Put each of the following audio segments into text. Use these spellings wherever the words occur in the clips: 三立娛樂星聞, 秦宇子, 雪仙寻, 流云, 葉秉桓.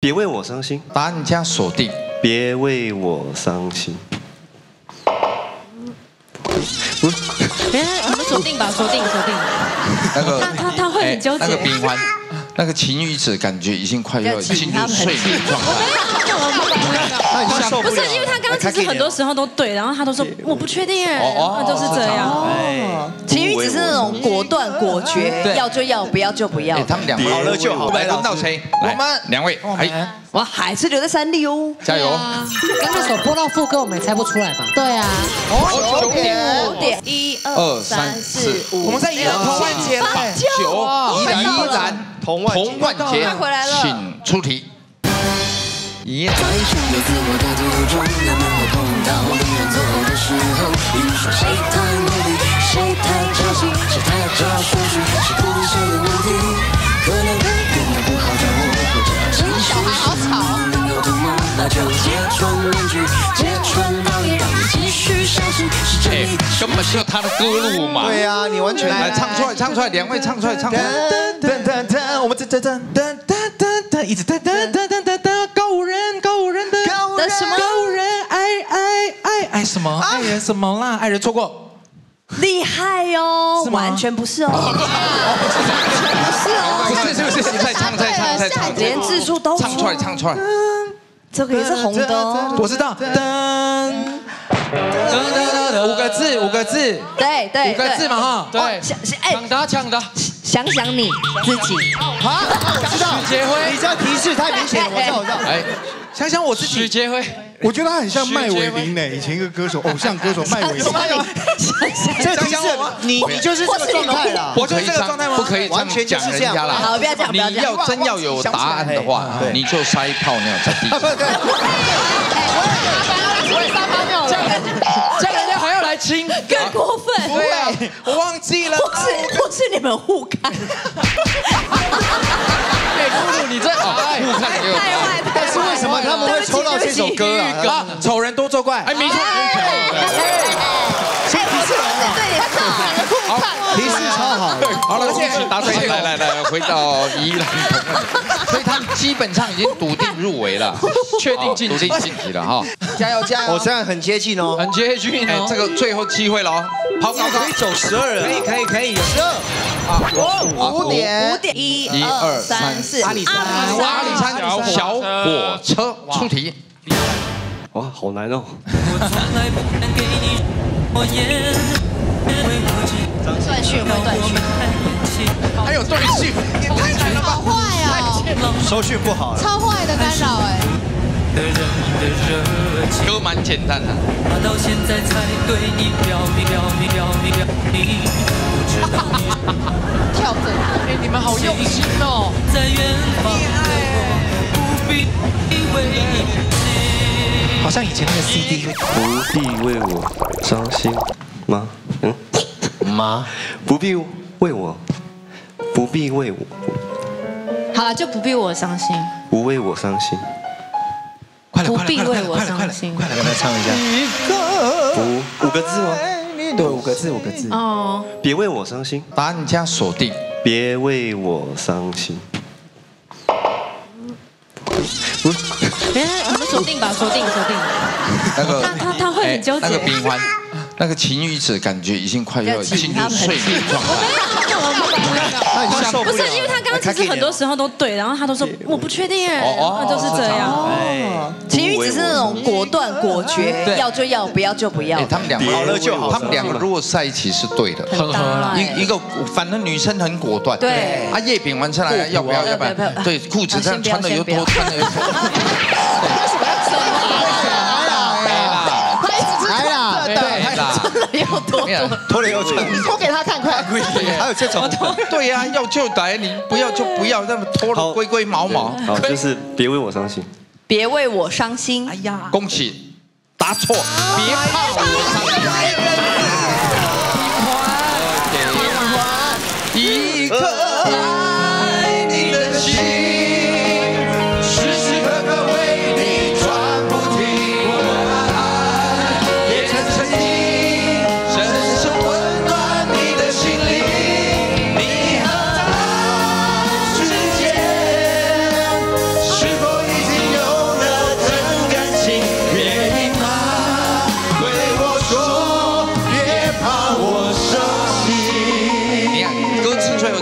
别为我伤心，把你这样锁定。别为我伤心。我们锁定吧，锁定。那个他会很纠结。那个冰环，那个情与子感觉已经快要进入睡眠状态。不是，因为他刚刚其实很多时候都对，然后他都说我不确定，就是这样。情与子是那种果断果决，要就要，不要就不要。他们两个好了就好。来，轮到谁？我们两位。哎，我还是留在三立哦，加油！刚刚所播到副歌我们也猜不出来吧？对啊。哦，9点。1、2、3、4、5。我们在宜兰童万杰了。9，宜兰童万杰，他回来了，请出题。 根本就他的歌路嘛。对呀，你完全来唱出来，两位唱出来。我们一直高人爱什么？爱人什么啦？爱人错过。 厉害哦，完全不是哦，不是，再唱，连字数都唱出来，这个也是红的哦，我知道，5个字，对，5个字嘛哈，对，抢答，想你自己，好，知道，许杰辉，你这提示太明显了，我知道，哎，想我自己，许杰辉。 我觉得他很像麦伟林呢，以前一个歌手，偶像歌手麦伟林。这提示你就是这个状态啦，我就是这个状态吗？不可以完全讲人家啦。好，不要。你要真要有答案的话，你就撒一泡尿在地上。对。这样人家还要来亲，更过分。对啊，我忘记了。不是你们互看。露露，你这互看给我。 为什么他们会抽到这首歌啊？丑人多作怪，哎，没错。先提示完了，好，提示超好。好了，而且答对，来，回到宜兰，所以他们基本上已经笃定入围了，确定晋级了哈。加油！我这样很接近哦，很接近哦，这个最后机会了哦。好，可以走12人，可以，12。啊，5点，1、2、3、4。阿里山小火。 车出题，哇，好难哦！断续，还有断续，也太难了吧！好坏哦，收讯不好，超坏的干扰哎。歌蛮简单的。跳着，哎，你们好用心哦，厉害。 好像以前那个 CD 不必为我伤心吗？吗？不必为我。好了，就不必我伤心。不为我伤心。不必为我伤心。快来，跟他唱一下。5个字吗？对，5个字。哦。别为我伤心，把你这样锁定。别为我伤心。 我们锁定。那个他会很纠结。那个冰环，那个情与子感觉已经快要进入睡眠状态。不是，因为他刚刚其实很多时候都对，然后他都说我不确定，就是这样。情与子是那种果断果决，要就要，不要就不要。他们两个好了就好。他们两个如果在一起是对的，很合啦。一个反正女生很果断。对。啊，叶秉完出来要不要？对，裤子这样穿的又多，穿的又多。 脱了又穿，你脱给他看快！还有这种，对呀，要就来，你不要就不要，那么脱了龟龟毛毛。好，就是别为我伤心。别为我伤心。哎呀，恭喜答错，别怕我伤心。1颗。 是否？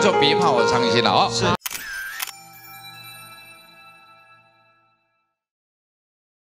就别怕我伤心了哦。是，